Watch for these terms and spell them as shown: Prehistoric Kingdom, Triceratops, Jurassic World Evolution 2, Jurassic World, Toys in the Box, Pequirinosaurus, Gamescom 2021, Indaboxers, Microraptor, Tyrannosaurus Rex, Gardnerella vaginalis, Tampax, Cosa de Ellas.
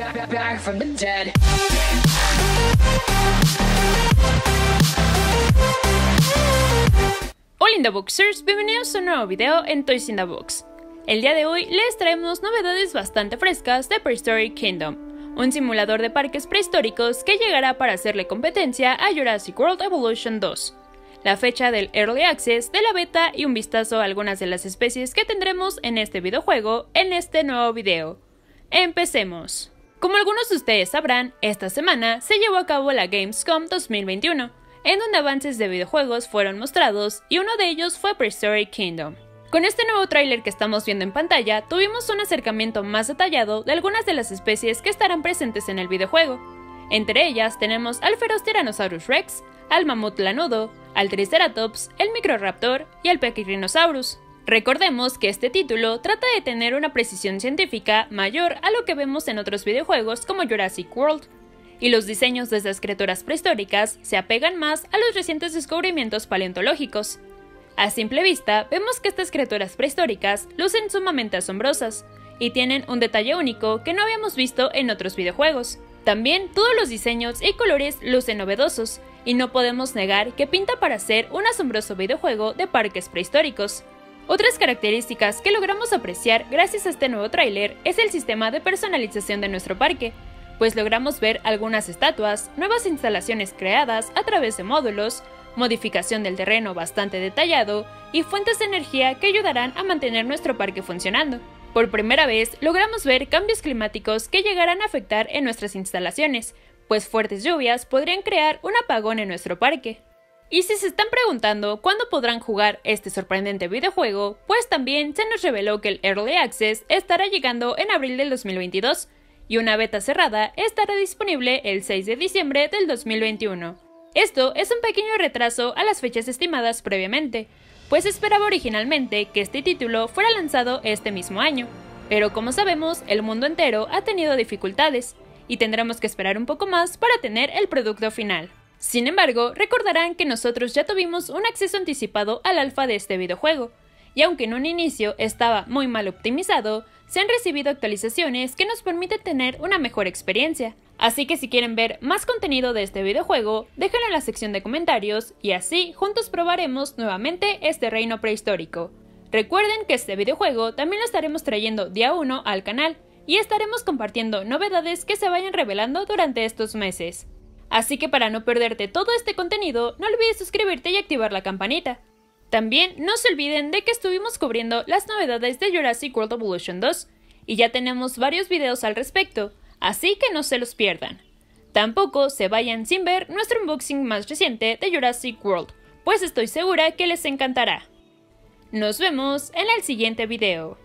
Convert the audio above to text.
Back from the dead. Hola Indaboxers, bienvenidos a un nuevo video en Toys in the Box. El día de hoy les traemos novedades bastante frescas de Prehistoric Kingdom, un simulador de parques prehistóricos que llegará para hacerle competencia a Jurassic World Evolution 2. La fecha del Early Access, de la beta y un vistazo a algunas de las especies que tendremos en este videojuego en este nuevo video. ¡Empecemos! Como algunos de ustedes sabrán, esta semana se llevó a cabo la Gamescom 2021, en donde avances de videojuegos fueron mostrados y uno de ellos fue Prehistoric Kingdom. Con este nuevo tráiler que estamos viendo en pantalla, tuvimos un acercamiento más detallado de algunas de las especies que estarán presentes en el videojuego. Entre ellas tenemos al feroz Tyrannosaurus Rex, al mamut lanudo, al Triceratops, el Microraptor y al Pequirinosaurus. Recordemos que este título trata de tener una precisión científica mayor a lo que vemos en otros videojuegos como Jurassic World, y los diseños de estas criaturas prehistóricas se apegan más a los recientes descubrimientos paleontológicos. A simple vista, vemos que estas criaturas prehistóricas lucen sumamente asombrosas, y tienen un detalle único que no habíamos visto en otros videojuegos. También todos los diseños y colores lucen novedosos, y no podemos negar que pinta para ser un asombroso videojuego de parques prehistóricos. Otras características que logramos apreciar gracias a este nuevo tráiler es el sistema de personalización de nuestro parque, pues logramos ver algunas estatuas, nuevas instalaciones creadas a través de módulos, modificación del terreno bastante detallado y fuentes de energía que ayudarán a mantener nuestro parque funcionando. Por primera vez logramos ver cambios climáticos que llegarán a afectar en nuestras instalaciones, pues fuertes lluvias podrían crear un apagón en nuestro parque. Y si se están preguntando cuándo podrán jugar este sorprendente videojuego, pues también se nos reveló que el Early Access estará llegando en abril del 2022 y una beta cerrada estará disponible el 6 de diciembre del 2021. Esto es un pequeño retraso a las fechas estimadas previamente, pues esperaba originalmente que este título fuera lanzado este mismo año, pero como sabemos, el mundo entero ha tenido dificultades, y tendremos que esperar un poco más para tener el producto final. Sin embargo, recordarán que nosotros ya tuvimos un acceso anticipado al alfa de este videojuego, y aunque en un inicio estaba muy mal optimizado, se han recibido actualizaciones que nos permiten tener una mejor experiencia. Así que si quieren ver más contenido de este videojuego, déjenlo en la sección de comentarios y así juntos probaremos nuevamente este reino prehistórico. Recuerden que este videojuego también lo estaremos trayendo día 1 al canal, y estaremos compartiendo novedades que se vayan revelando durante estos meses. Así que para no perderte todo este contenido, no olvides suscribirte y activar la campanita. También no se olviden de que estuvimos cubriendo las novedades de Jurassic World Evolution 2, y ya tenemos varios videos al respecto, así que no se los pierdan. Tampoco se vayan sin ver nuestro unboxing más reciente de Jurassic World, pues estoy segura que les encantará. Nos vemos en el siguiente video.